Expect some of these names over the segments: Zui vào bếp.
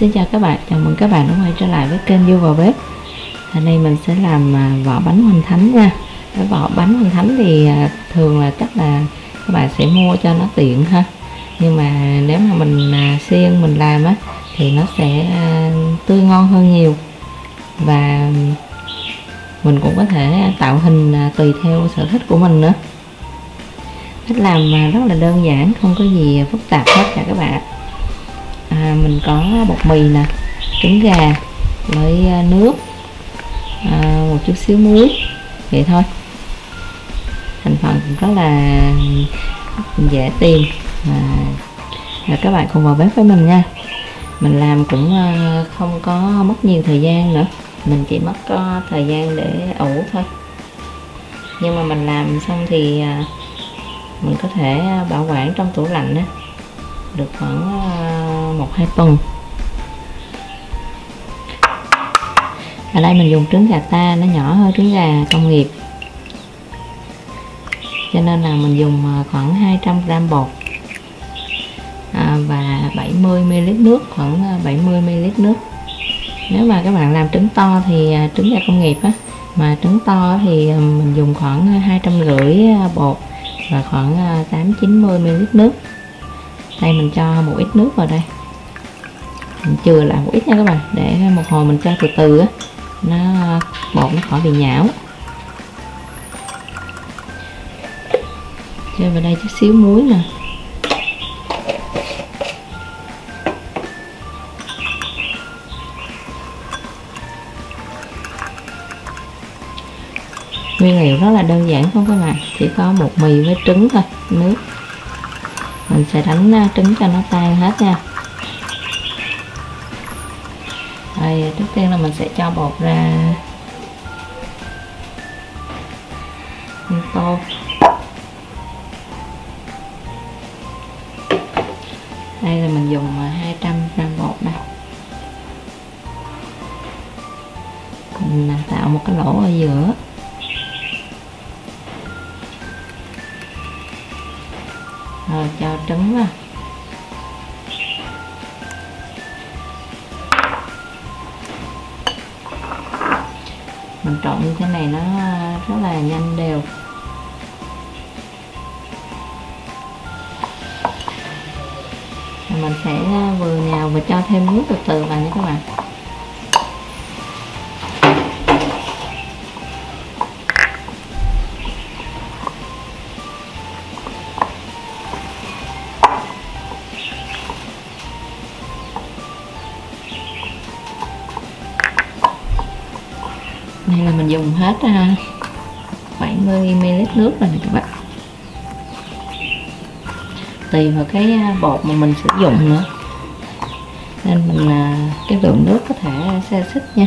Xin chào các bạn, chào mừng các bạn đã quay trở lại với kênh Zui vào bếp. Hôm nay mình sẽ làm vỏ bánh hoành thánh nha. Cái vỏ bánh hoành thánh thì thường là chắc là các bạn sẽ mua cho nó tiện ha. Nhưng mà nếu mà mình xiên mình làm á thì nó sẽ tươi ngon hơn nhiều. Và mình cũng có thể tạo hình tùy theo sở thích của mình nữa. Cách làm mà rất là đơn giản, không có gì phức tạp hết cả các bạn. Mình có bột mì nè, trứng gà với nước, một chút xíu muối, vậy thôi. Thành phần cũng rất là dễ tìm và các bạn cùng vào bếp với mình nha. Mình làm cũng không có mất nhiều thời gian nữa, mình chỉ mất có thời gian để ủ thôi. Nhưng mà mình làm xong thì mình có thể bảo quản trong tủ lạnh đó, được khoảng 1-2 tuần. Ở đây mình dùng trứng gà ta, nó nhỏ hơn trứng gà công nghiệp, cho nên là mình dùng khoảng 200g bột và 70ml nước, khoảng 70ml nước. Nếu mà các bạn làm trứng to thì trứng gà công nghiệp á, mà trứng to thì mình dùng khoảng 250 bột và khoảng 8-90ml nước. Đây mình cho một ít nước vào đây, mình chừa lại một ít nha các bạn, để một hồi mình cho từ từ á, bột nó khỏi bị nhão. Cho vào đây chút xíu muối nè, nguyên liệu rất là đơn giản không các bạn, chỉ có bột mì với trứng thôi, nước. Mình sẽ đánh trứng cho nó tan hết nha. Đây, trước tiên là mình sẽ cho bột ra tô. Đây là mình dùng 200g bột đây. Mình tạo một cái lỗ ở giữa. Rồi cho trứng vào. Mình trộn như thế này nó rất là nhanh đều. Rồi mình sẽ vừa nhào và cho thêm nước từ từ vào nha các bạn. Đây là mình dùng hết 70ml nước rồi nè các bạn. Tùy vào cái bột mà mình sử dụng nữa, nên mình cái lượng nước có thể xe xích nha.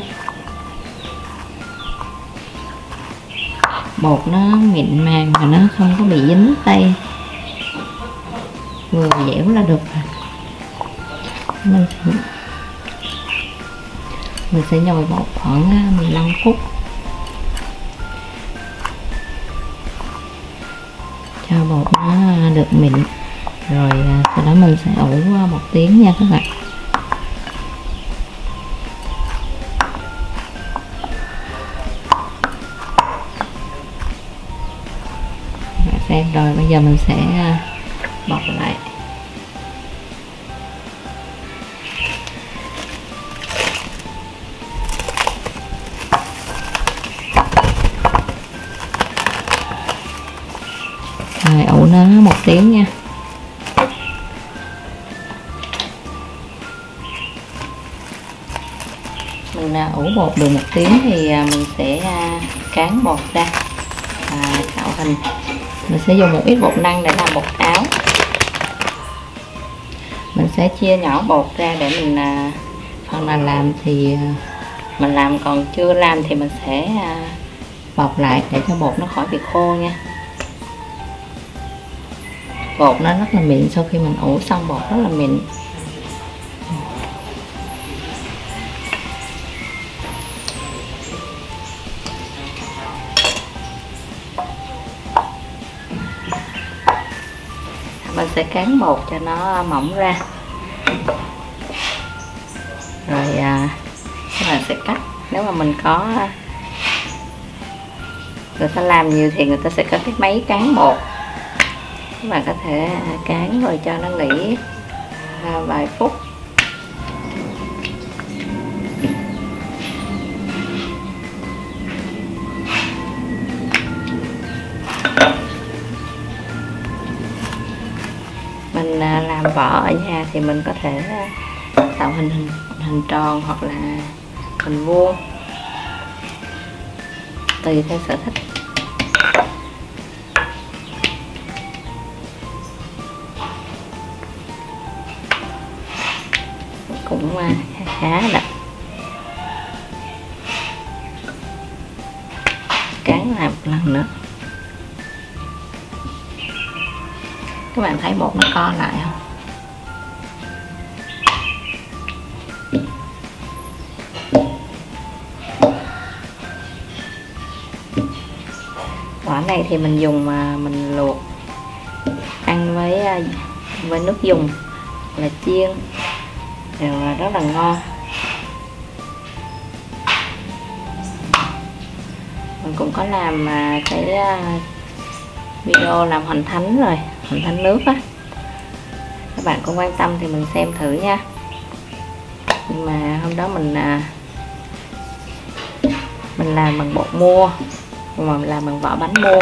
Bột nó mịn màng và nó không có bị dính tay, vừa dẻo là được rồi. Mình sẽ nhồi bột khoảng 15 phút. Cho bột nó được mịn. Rồi sau đó mình sẽ ủ 1 tiếng nha các bạn. Các bạn xem rồi, bây giờ mình sẽ bọc lại. Rồi ủ nó 1 tiếng nha. Mình ủ bột được 1 tiếng thì mình sẽ cán bột ra và tạo hình. Mình sẽ dùng một ít bột năng để làm bột áo. Mình sẽ chia nhỏ bột ra để mình phần nào làm thì mình làm, còn chưa làm thì mình sẽ bọc lại để cho bột nó khỏi bị khô nha. Bột nó rất là mịn, sau khi mình ủ xong bột rất là mịn. Mình sẽ cán bột cho nó mỏng ra. rồi các bạn sẽ cắt. Nếu mà mình có người ta làm nhiều thì người ta sẽ có cái máy cán bột, các bạn có thể cán rồi cho nó nghỉ vài phút. Mình làm vỏ ở nhà thì mình có thể tạo hình tròn hoặc là hình vuông, tùy theo sở thích. Cũng khá là cán lại một lần nữa. Các bạn thấy bột nó co lại không? Quả này thì mình dùng mà mình luộc ăn với nước dùng là chiên đều rất là ngon. Mình cũng có làm cái video làm hoành thánh rồi, hoành thánh nước á, các bạn có quan tâm thì mình xem thử nha. Nhưng mà hôm đó mình làm bằng bột mua, mà mình làm bằng vỏ bánh mua.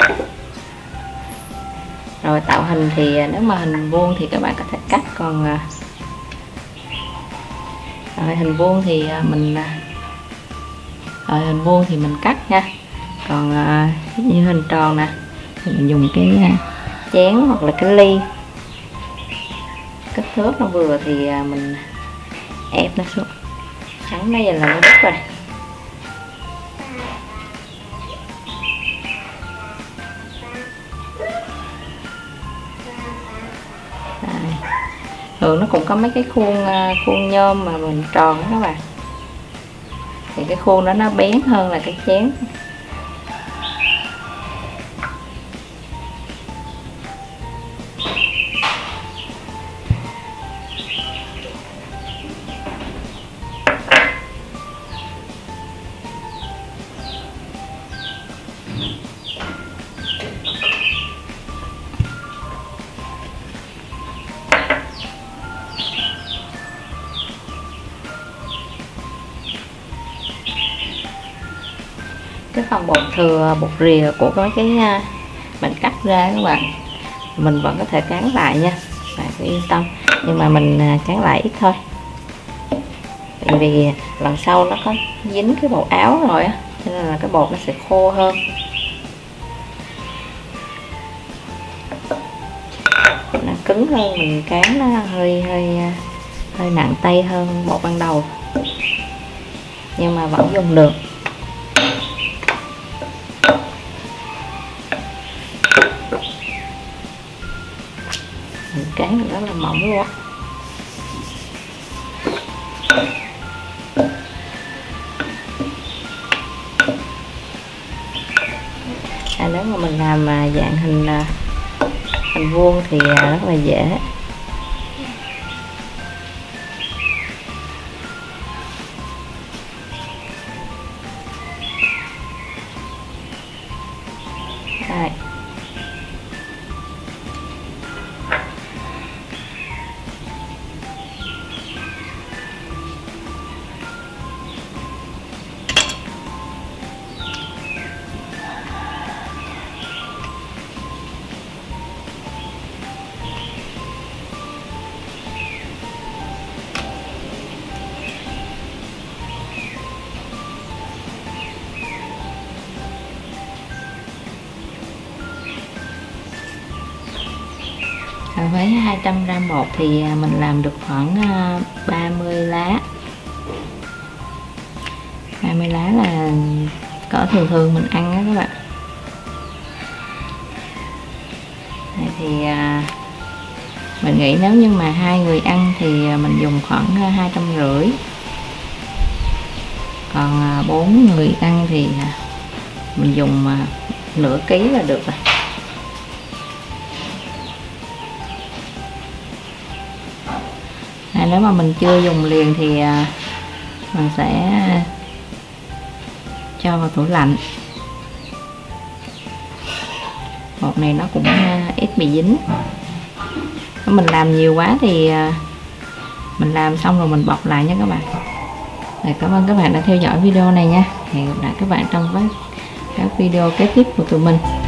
Rồi tạo hình thì nếu mà hình vuông thì các bạn có thể cắt, còn hình vuông thì mình hình vuông thì mình cắt nha. Còn như hình tròn nè thì mình dùng cái chén hoặc là cái ly kích thước nó vừa thì mình ép nó xuống, trắng nó giờ là nó đứt rồi. Thường nó cũng có mấy cái khuôn nhôm mà mình tròn đó các bạn, thì cái khuôn đó nó bén hơn là cái chén. Cái phần bột thừa, bột rìa của cái mình cắt ra các bạn, mình vẫn có thể cán lại nha, bạn cứ yên tâm. Nhưng mà mình cán lại ít thôi, tại vì lần sau nó có dính cái bột áo rồi á, cho nên là cái bột nó sẽ khô hơn. Nó cứng hơn, mình cán nó hơi nặng tay hơn bột ban đầu, nhưng mà vẫn dùng được. Cán rất là mỏng luôn. Nếu mà mình làm dạng hình vuông thì rất là dễ. Đây. Với 200 g bột thì mình làm được khoảng 30 lá. 30 lá là cỡ thường mình ăn đó các bạn. Đây thì mình nghĩ nếu như mà 2 người ăn thì mình dùng khoảng 250. Còn 4 người ăn thì mình dùng nửa ký là được rồi. Nếu mà mình chưa dùng liền thì Mình sẽ cho vào tủ lạnh. Bột này nó cũng ít bị dính. Mình làm nhiều quá thì mình làm xong rồi mình bọc lại nha các bạn. Rồi, cảm ơn các bạn đã theo dõi video này nha. Hẹn gặp lại các bạn trong các video kế tiếp của tụi mình.